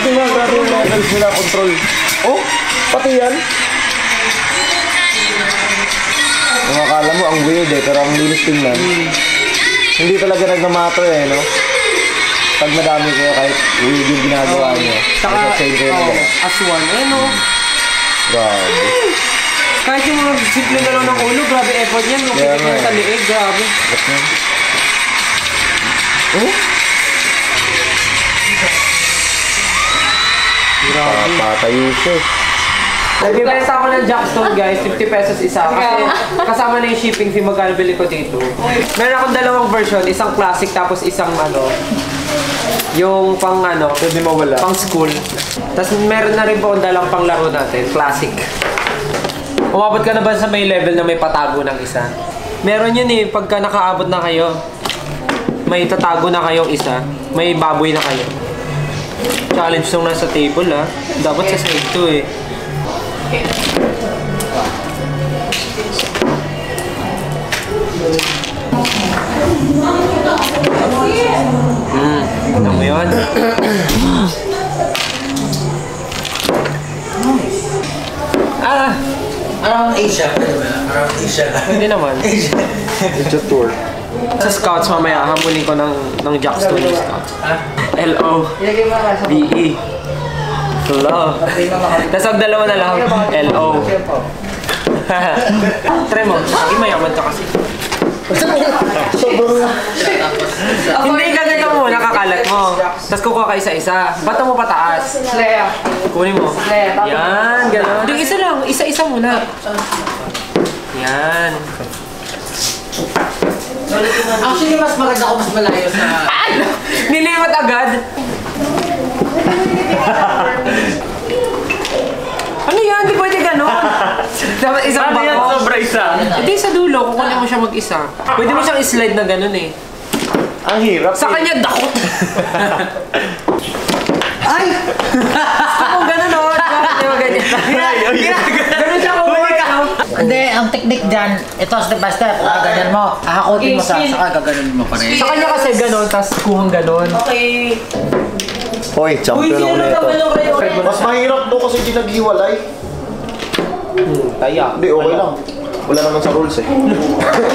Grabe nga, grabe nga. Hindi sila control. Oh, pati yan. Kung akala mo, ang weird eh, pero ang linis din lang. Hindi talaga nagmamatter eh, no? Pag madami kayo, kahit weird yung ginagawa niyo. Saka, as one eh, no? Grabe. Kahit yung mga simple na lang ng ulo, grabe effort niyan. Nung pitik mo sa liig, grabe. Oh? Grabe. Patay yun. Nabili guys ako ng jackstone guys, 50 pesos isa. Kasi kasama na yung shipping fee, magkano bili ko dito. Meron akong dalawang version, isang classic tapos isang ano, yung pang ano, pwede mawala, pang school. Tapos meron na rin po akong dalang pang laro natin, classic. Umabot ka na ba sa may level na may patago ng isa? Meron yun eh, pagka nakaabot na kayo, may tatago na kayong isa, may baboy na kayo. Challenge nung nasa table ah, dapat sa side 2 eh. Ano mo yun? Ah! Around Asia. Around Asia. Hindi naman. Asia. It's a tour. Sa Scouts mamaya, hamunin ko ng jackstone yung Scouts. L-O-B-E. Hello. Tapos ang dalawa na lang, L-O. Try mo, mayaman ka kasi. Hindi ka nito muna, kakalat mo. Tapos kukuha ka isa-isa. Ba't mo pataas? Slaya. Kunin mo. Yan, gano'n. Hindi, isa lang. Isa-isa muna. Yan. Actually, mas maganda ko mas malayo sa... Nilimot agad. Ano yan? Di pwede gano'n. Dapat isang bako. Ano yan? Sobra isa. Ito sa dulo. Kukunin mo siya mag-isa. Pwede mo siyang slide na gano'n eh. Ang hirap. Sa kanya dakot. Ay! Gusto mo gano'n o. Diba ganyan? Gano'n siya kung mag-out. Hindi. Ang teknik dyan, ito step by step. Ganyan mo. Hahakutin mo saka gaganon mo pa rin. Sa kanya kasi gano'n, tapos kuhang gano'n. Okay. Hoy, champion ako nito. Mas mahirap doon kasi ginaghiwalay. Kaya. Hindi, okay lang. Wala naman sa rules eh.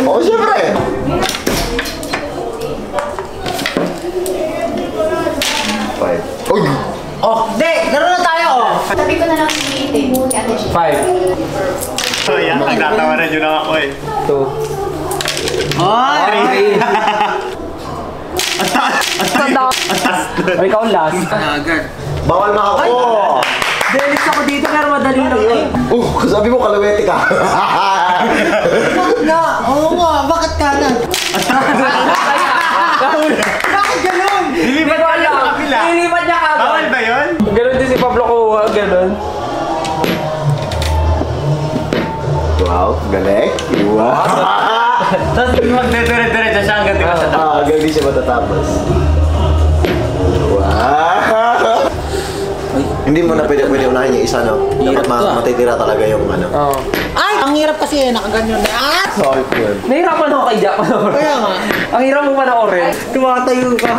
Oo, siyempre eh. Five. Uy! Oh, hindi! Naroon na tayo oh! Sabi ko na lang si Ate. Five. So yan, nagtatawaran yun lang ako eh. Two. Oh! Three! Atas! O ikaw last. Bawal na ako! Delis ako dito pero madali na yun. Sabi mo kalawete ka. Bakit na? Oo nga, bakit kanan? Bakit ganun? Nilipat ka lang. Nilipat niya ka. Bawal ba yun? Ganun din si Pablo Kuwa, ganun. Wow, galing. Wow! Tapos magdedere-derecha siya hanggang di matatapos. Oo, hanggang di siya matatapos. Wow! Hindi mo na pwede unahin yung isa, no? Dapat matitira talaga yung ano. Oo. Ay! Ang hirap kasi eh, nakaganyan na. Ah! Sorry, man. Nahirapan ako kay Jack. Kaya nga. Ang hirap mo panoorin. Tumatayo ka.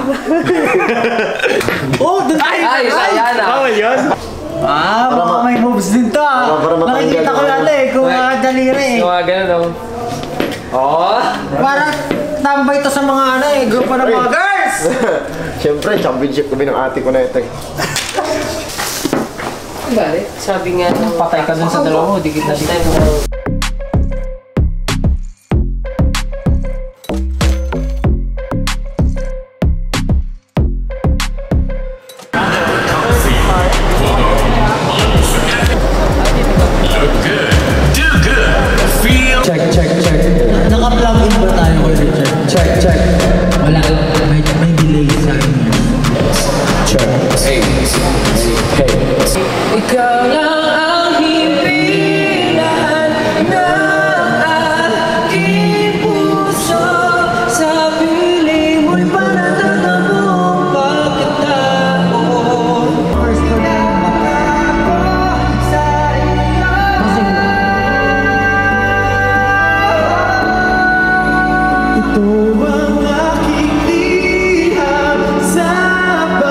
Oh! Ay! Ayan na. Bawal yun? Ah! Baka may moves din to ah. Nakikita ko lalo eh, kung daliri eh. Kung ganun ako. Oh, parang tambay ito sa mga ano eh, grupo ng mga girls! Siyempre, championship kami ng ate ko na ito eh. Balik, sabi nga nung patay ka dun sa dalawa, digit na dito. Tuwang aking dihan sa pag-ibig.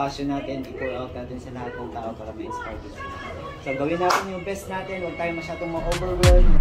passion natin, i-pour out natin sa lahat ng tao para ma-inspire din sila. So gawin natin yung best natin, huwag tayo masyadong ma-overwhelm.